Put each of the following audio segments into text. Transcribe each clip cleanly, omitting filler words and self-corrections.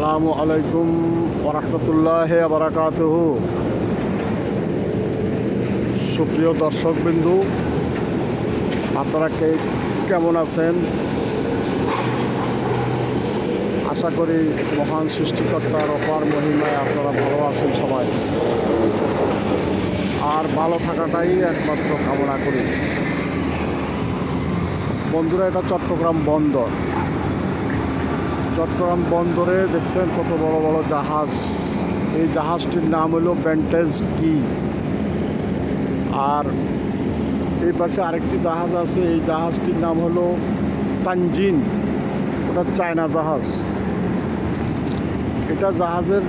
আসসালামু আলাইকুম ওয়া রাহমাতুল্লাহি ওয়া বারাকাতুহু। সুপ্রিয় দর্শকবৃন্দ, আপনারা কেমন আছেন? আশা করি মহান সৃষ্টিকর্তার অপার মহিমায় আপনারা ভালো আছেন সবাই, আর ভালো থাকাটাই একমাত্র কামনা করি। বন্ধুরা, এটা চট্টগ্রাম বন্দর। চট্টগ্রাম বন্দরে দেখছেন কত বড় বড় জাহাজ। এই জাহাজটির নাম হলো ভ্যান্টেজ কি। আর এই পাশে আরেকটি জাহাজ আছে, এই জাহাজটির নাম হলো তানজিন। ওটা চায়না জাহাজ। এটা জাহাজের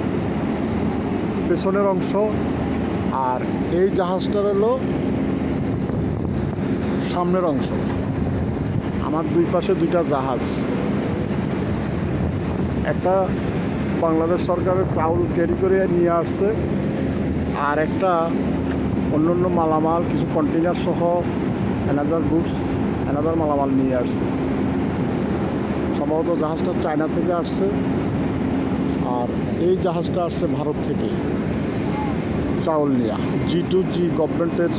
পেছনের অংশ, আর এই জাহাজটার হলো সামনের অংশ। আমার দুই পাশে দুইটা জাহাজ। একটা বাংলাদেশ সরকারের চাউল ক্যারি করে নিয়ে আসছে, আর একটা অন্যান্য মালামাল, কিছু কন্টেইনার সহ অ্যানাদার গুডস, অ্যানাদার মালামাল নিয়ে আসছে। সম্ভবত জাহাজটা চায়না থেকে আসছে, আর এই জাহাজটা আসছে ভারত থেকে চাউল নিয়ে। G2G গভর্নমেন্টের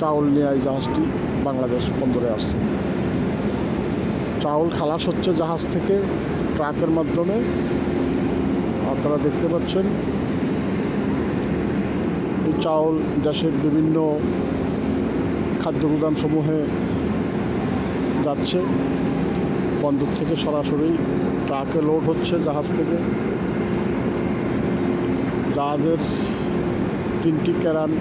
চাউল নিয়ে এই জাহাজটি বাংলাদেশ বন্দরে আসছে। চাউল খালাস হচ্ছে জাহাজ থেকে ট্রাকের মাধ্যমে। আপনারা দেখতে পাচ্ছেন এই চাউল দেশের বিভিন্ন খাদ্য গুদামসমূহে যাচ্ছে, বন্দর থেকে সরাসরি ট্রাকে লোড হচ্ছে জাহাজ থেকে। জাহাজের তিনটি ক্যারান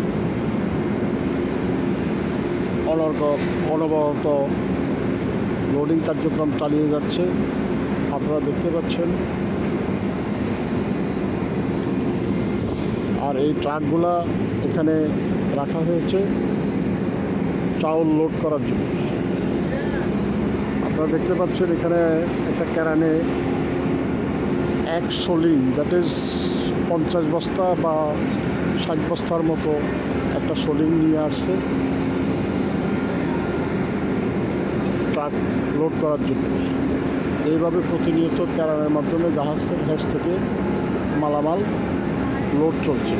অনবরত লোডিং কার্যক্রম চালিয়ে যাচ্ছে। আপনারা দেখতে পাচ্ছেন, আর এই ট্রাকগুলা এখানে রাখা হয়েছে চাউল লোড করার জন্য। আপনারা দেখতে পাচ্ছেন এখানে একটা ক্যারানে 100 লিং, দ্যাট ইজ 50 বস্তা বা 60 বস্তার মতো একটা শোলিং নিয়ে আসছে ট্রাক লোড করার জন্য। এইভাবে প্রতিনিয়ত ক্যারানের মাধ্যমে জাহাজের হেড থেকে মালামাল লোড চলছে।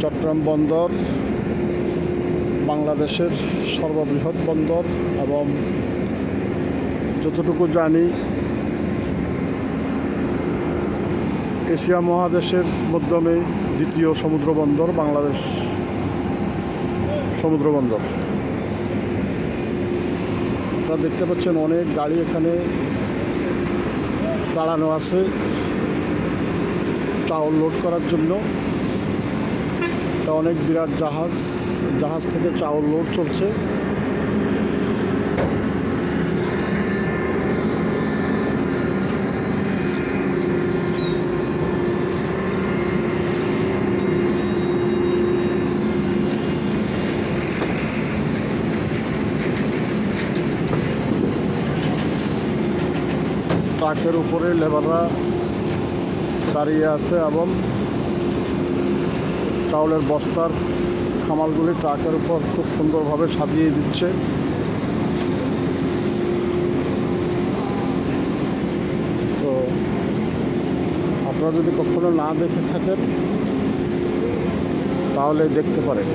চট্টগ্রাম বন্দর বাংলাদেশের সর্ববৃহৎ বন্দর, এবং যতটুকু জানি এশিয়া মহাদেশের মধ্যে দ্বিতীয় সমুদ্র বন্দর বাংলাদেশ সমুদ্র বন্দর। আপনারা দেখতে পাচ্ছেন অনেক গাড়ি এখানে দাঁড়ানো আছে চাউল লোড করার জন্য। এটা অনেক বিরাট জাহাজ, জাহাজ থেকে চাউল লোড চলছে। ট্রাকের উপরে লেবাররা দাঁড়িয়ে আছে, এবং চাউলের বস্তার খামালগুলি ট্রাকের উপর খুব সুন্দরভাবে সাজিয়ে দিচ্ছে। তো আপনারা যদি কখনো না দেখে থাকেন তাহলে দেখতে পারেন।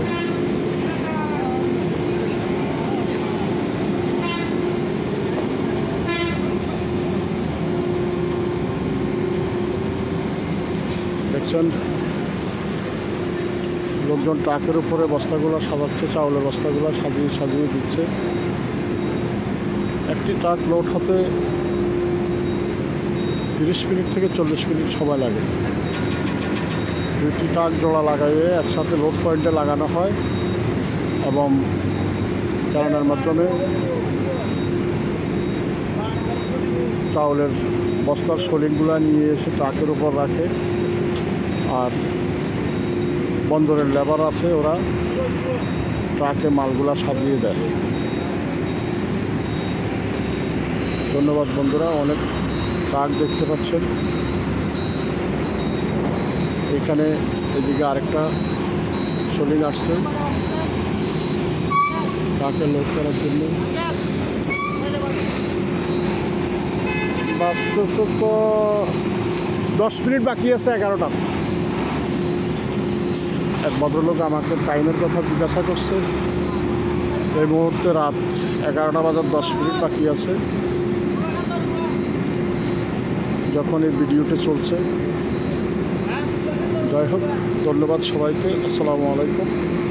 লোকজন ট্রাকের উপরে বস্তাগুলো সাজাচ্ছে, চাউলের বস্তাগুলো সাজিয়ে সাজিয়ে দিচ্ছে। একটি ট্রাক লোড হতে 30 মিনিট থেকে 40 মিনিট সময় লাগে। দুইটি ট্রাক জোড়া লাগাইয়ে একসাথে লোড পয়েন্টে লাগানো হয়, এবং চালানোর মাধ্যমে চাউলের বস্তার শোলিংগুলো নিয়ে এসে ট্রাকের উপর রাখে। আর বন্দরের লেবার আছে, ওরা ট্রাকে মালগুলা সাজিয়ে দেয়। ধন্যবাদ বন্ধুরা। অনেক ট্রাক দেখতে পাচ্ছেন এখানে। এদিকে আরেকটা শোলিং আসছে ট্রাকে লোড করার জন্য। 10 মিনিট বাকি আছে 11টার। এক ভদ্রলোক আমাকে টাইমের কথা জিজ্ঞাসা করছে। এই মুহূর্তে রাত 11:10 বাকি আছে যখন এই ভিডিওটা চলছে। যাই হোক, ধন্যবাদ সবাইকে। আসসালামু আলাইকুম।